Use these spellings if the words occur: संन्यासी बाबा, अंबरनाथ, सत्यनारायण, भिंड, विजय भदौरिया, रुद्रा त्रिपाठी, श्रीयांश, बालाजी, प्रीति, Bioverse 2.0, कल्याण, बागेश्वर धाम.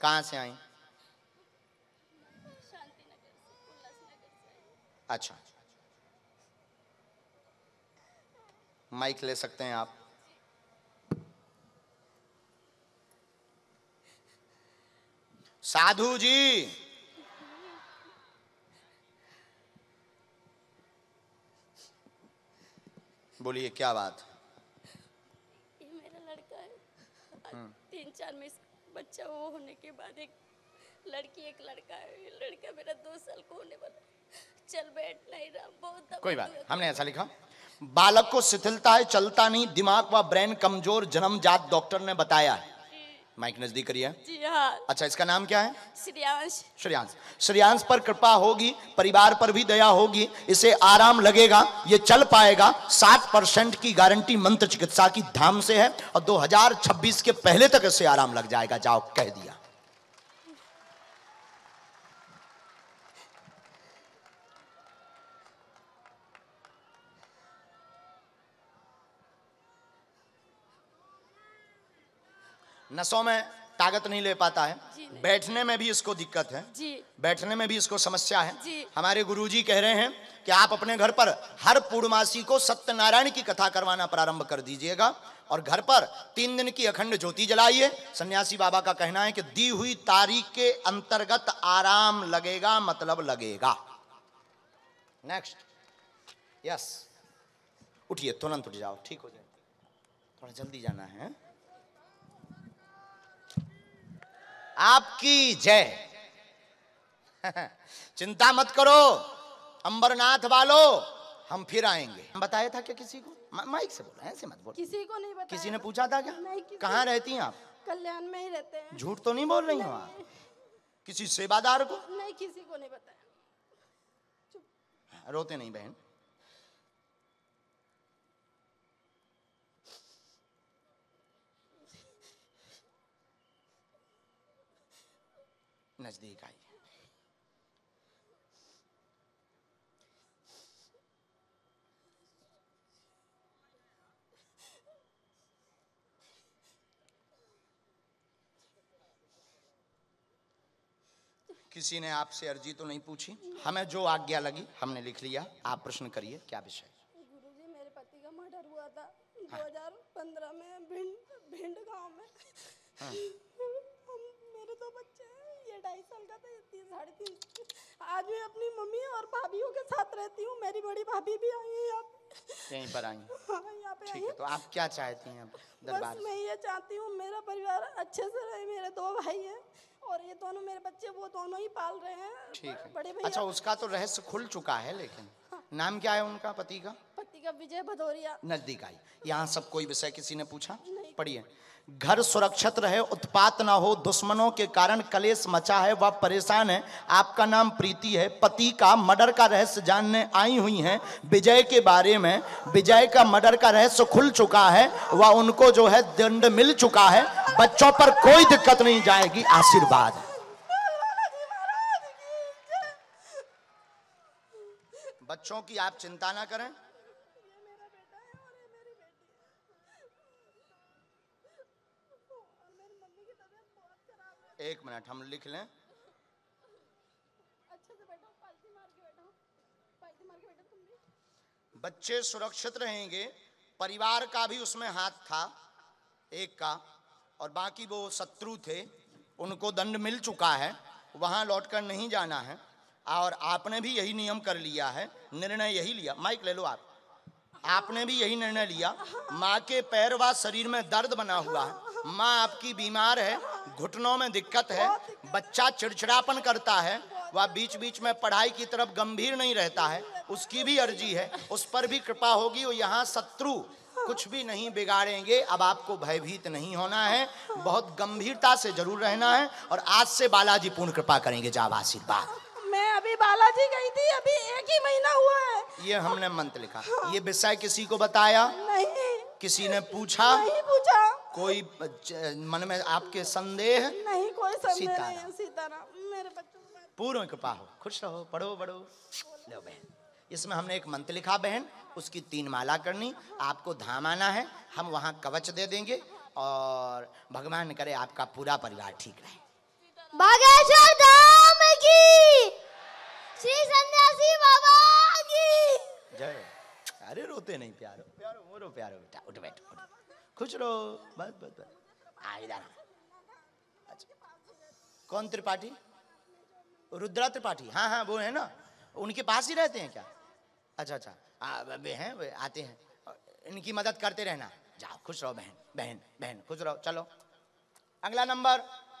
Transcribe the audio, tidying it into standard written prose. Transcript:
कहाँ से आई? अच्छा, माइक ले सकते हैं आप। साधु जी, बोलिए क्या बात? ये मेरा लड़का है, 3-4 में बच्चा वो होने के बाद एक लड़की एक लड़का है। लड़का मेरा 2 साल को होने वाला, चल बैठ नहीं रहा, बहुत कोई बात। हमने ऐसा लिखा, बालक को शिथिलता है, चलता नहीं, दिमाग व ब्रेन कमजोर, जन्मजात, डॉक्टर ने बताया है। माइक नजदीक करिए। जी हाँ। अच्छा, इसका नाम क्या है? श्रीयांश। श्रीयांश, श्रीयांश पर कृपा होगी, परिवार पर भी दया होगी, इसे आराम लगेगा, ये चल पाएगा। 7% की गारंटी मंत्र चिकित्सा की धाम से है और 2026 के पहले तक इसे आराम लग जाएगा। जाओ, कह दिया। नसों में ताकत नहीं ले पाता है, बैठने में भी इसको दिक्कत है, बैठने में भी इसको समस्या है। हमारे गुरुजी कह रहे हैं कि आप अपने घर पर हर पूर्णमासी को सत्यनारायण की कथा करवाना प्रारंभ कर दीजिएगा और घर पर 3 दिन की अखंड ज्योति जलाइए। संन्यासी बाबा का कहना है कि दी हुई तारीख के अंतर्गत आराम लगेगा, मतलब लगेगा। नेक्स्ट। यस, उठिए, तुरंत उठ जाओ, ठीक हो जाए। थोड़ा जल्दी जाना है। आपकी जय। चिंता मत करो अंबरनाथ वालों, हम फिर आएंगे। हम बताया था क्या किसी को? माइक से बोला, ऐसे मत बोल। किसी को नहीं बताया। किसी ने पूछा था क्या? कहाँ रहती हैं आप? कल्याण में ही रहते हैं। झूठ तो नहीं बोल रही हो आप? किसी सेवादार को? नहीं, किसी को नहीं बताया। रोते नहीं बहन, नजदीक आई। किसी ने आपसे अर्जी तो नहीं पूछी? हमें जो आज्ञा लगी हमने लिख लिया। आप प्रश्न करिए, क्या विषय? गुरुजी, मेरे पति का मर्डर हुआ था 2015 में भिंड गांव में। मेरे 2 बच्चे हैं, 2.5 साल का था, 3.5 आज मैं अपनी मम्मी और भाभीयों के साथ रहती हूँ। मेरी बड़ी भाभी भी आई है यहाँ पे, यहीं पर आई। यहाँ पे ठीक है, तो आप क्या चाहती हैं? बस मैं ये चाहती हूँ मेरा परिवार अच्छे से रहे। मेरे 2 भाई हैं और ये दोनों मेरे बच्चे, वो दोनों ही पाल रहे हैं। ठीक है, बड़े भैया। अच्छा, उसका तो रहस्य खुल चुका है, लेकिन नाम क्या है उनका पति का? पति का विजय भदौरिया। नजदीक आई। यहाँ सब कोई विषय किसी ने पूछा? पढ़िए, घर सुरक्षित रहे, उत्पात ना हो, दुश्मनों के कारण कलेश मचा है, वह परेशान है। आपका नाम प्रीति है, पति का मर्डर का रहस्य जानने आई हुई हैं विजय के बारे में। विजय का मर्डर का रहस्य खुल चुका है, वह उनको जो है दंड मिल चुका है, बच्चों पर कोई दिक्कत नहीं जाएगी। आशीर्वाद। बच्चों की आप चिंता ना करें। एक मिनट, हम लिख लें। अच्छे से बैठो, पालती मार के बैठो तुम भी। बच्चे सुरक्षित रहेंगे। परिवार का भी उसमें हाथ था एक का, और बाकी वो शत्रु थे, उनको दंड मिल चुका है, वहाँ लौटकर नहीं जाना है। और आपने भी यही नियम कर लिया है, निर्णय यही लिया। माइक ले लो आप। आपने भी यही निर्णय लिया। माँ के पैर व शरीर में दर्द बना हुआ है, माँ आपकी बीमार है, घुटनों में दिक्कत है, बच्चा चिड़चिड़ापन करता है, वह बीच बीच में पढ़ाई की तरफ गंभीर नहीं रहता है, उसकी भी अर्जी है, उस पर भी कृपा होगी। और यहाँ शत्रु कुछ भी नहीं बिगाड़ेंगे। अब आपको भयभीत नहीं होना है, बहुत गंभीरता से जरूर रहना है। और आज से बालाजी पूर्ण कृपा करेंगे। जाब आशीर्वाद। मैं अभी बालाजी गई थी, अभी 1 ही महीना हुआ है। ये हमने मंत्र लिखा। ये विषय किसी को बताया नहीं? किसी ने पूछा नहीं? पूछा। कोई मन में आपके संदेह नहीं? कोई संदेह नहीं। सीताराम, मेरे बच्चों पूर्ण कृपा हो, खुश रहो, पढ़ो बढ़ो। लो बहन, इसमें हमने एक मंत्र लिखा बहन, उसकी 3 माला करनी। आपको धाम आना है, हम वहाँ कवच दे देंगे। और भगवान करे आपका पूरा परिवार ठीक रहे। बागेश्वर धाम की, श्री संन्यासी बाबा की जय। अरे रोते नहीं प्यारो, प्यारो मोरो प्यारो बेटा, उठ बैठो, खुश रहो, बस बस बस। इधर कौन त्रिपाठी? रुद्रा त्रिपाठी, हाँ हाँ वो है ना, उनके पास ही रहते हैं क्या? अच्छा अच्छा, वे आते हैं, इनकी मदद करते रहना। जाओ खुश रहो बहन बहन बहन, खुश रहो। चलो अगला नंबर